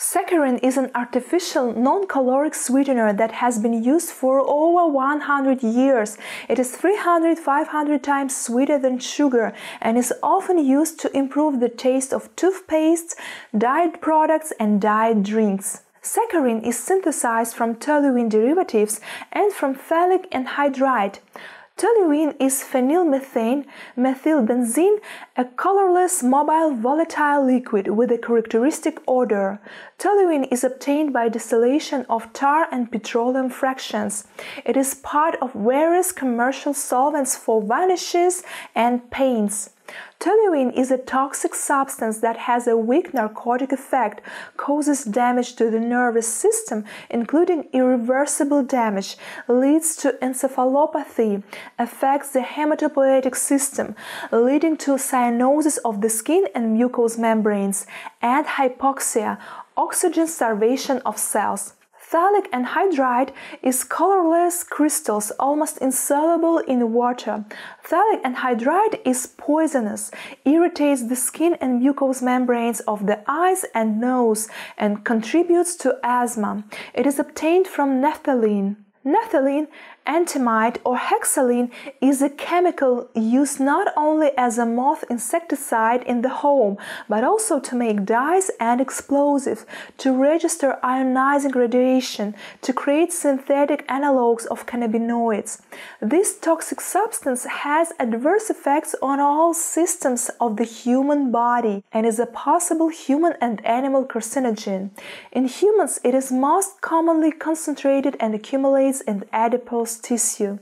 Saccharin is an artificial non-caloric sweetener that has been used for over 100 years. It is 300–500 times sweeter than sugar and is often used to improve the taste of toothpastes, diet products and diet drinks. Saccharin is synthesized from toluene derivatives and from phthalic anhydride. Toluene is phenylmethane, methylbenzene, a colorless, mobile, volatile liquid with a characteristic odor. Toluene is obtained by distillation of tar and petroleum fractions. It is part of various commercial solvents for varnishes and paints. Toluene is a toxic substance that has a weak narcotic effect, causes damage to the nervous system, including irreversible damage, leads to encephalopathy, affects the hematopoietic system, leading to cyanosis of the skin and mucous membranes, and hypoxia, oxygen starvation of cells. Phthalic anhydride is colorless crystals, almost insoluble in water. Phthalic anhydride is poisonous, irritates the skin and mucous membranes of the eyes and nose, and contributes to asthma. It is obtained from naphthalene. Naphthalene, antimite or hexylene is a chemical used not only as a moth insecticide in the home, but also to make dyes and explosives, to register ionizing radiation, to create synthetic analogues of cannabinoids. This toxic substance has adverse effects on all systems of the human body and is a possible human and animal carcinogen. In humans, it is most commonly concentrated and accumulates in adipose tissue.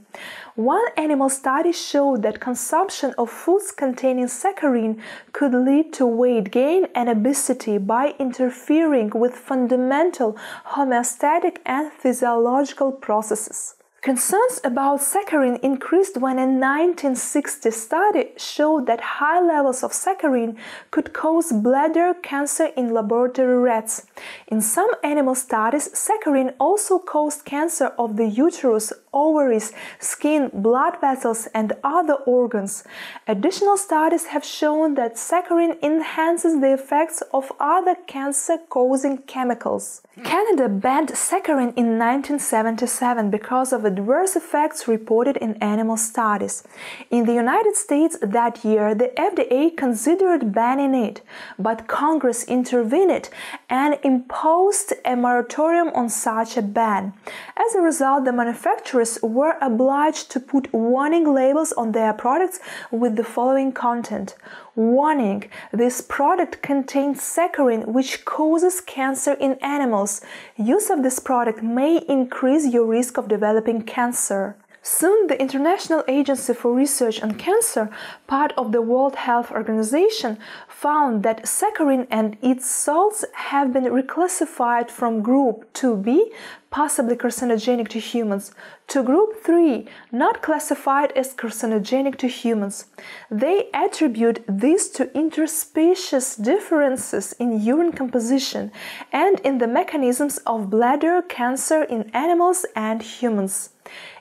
One animal study showed that consumption of foods containing saccharin could lead to weight gain and obesity by interfering with fundamental homeostatic and physiological processes. Concerns about saccharin increased when a 1960 study showed that high levels of saccharin could cause bladder cancer in laboratory rats. In some animal studies, saccharin also caused cancer of the uterus, ovaries, skin, blood vessels and other organs. Additional studies have shown that saccharin enhances the effects of other cancer-causing chemicals. Canada banned saccharin in 1977 because of adverse effects reported in animal studies. In the United States that year, the FDA considered banning it, but Congress intervened and imposed a moratorium on such a ban. As a result, the manufacturers were obliged to put warning labels on their products with the following content. Warning: this product contains saccharin, which causes cancer in animals. Use of this product may increase your risk of developing cancer. Soon, the International Agency for Research on Cancer, part of the World Health Organization, found that saccharin and its salts have been reclassified from Group 2B, possibly carcinogenic to humans, to Group 3, not classified as carcinogenic to humans. They attribute this to interspecies differences in urine composition and in the mechanisms of bladder cancer in animals and humans.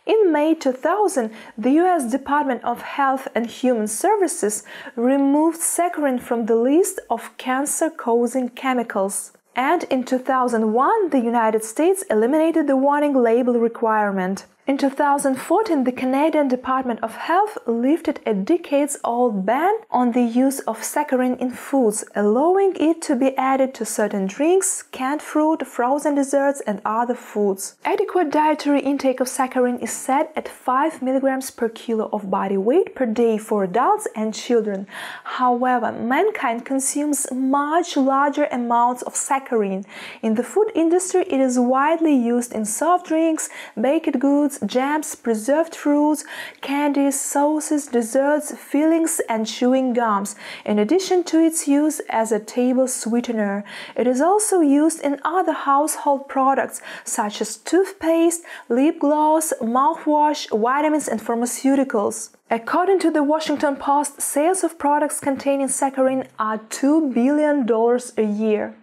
In May 2000, the U.S. Department of Health and Human Services removed saccharin from the list of cancer-causing chemicals. And in 2001, the United States eliminated the warning label requirement. In 2014, the Canadian Department of Health lifted a decades-old ban on the use of saccharin in foods, allowing it to be added to certain drinks, canned fruit, frozen desserts and other foods. Adequate dietary intake of saccharin is set at 5 mg per kilo of body weight per day for adults and children. However, mankind consumes much larger amounts of saccharin. In the food industry, it is widely used in soft drinks, baked goods, jams, preserved fruits, candies, sauces, desserts, fillings and chewing gums, in addition to its use as a table sweetener. It is also used in other household products such as toothpaste, lip gloss, mouthwash, vitamins and pharmaceuticals. According to The Washington Post, sales of products containing saccharin are $2 billion a year.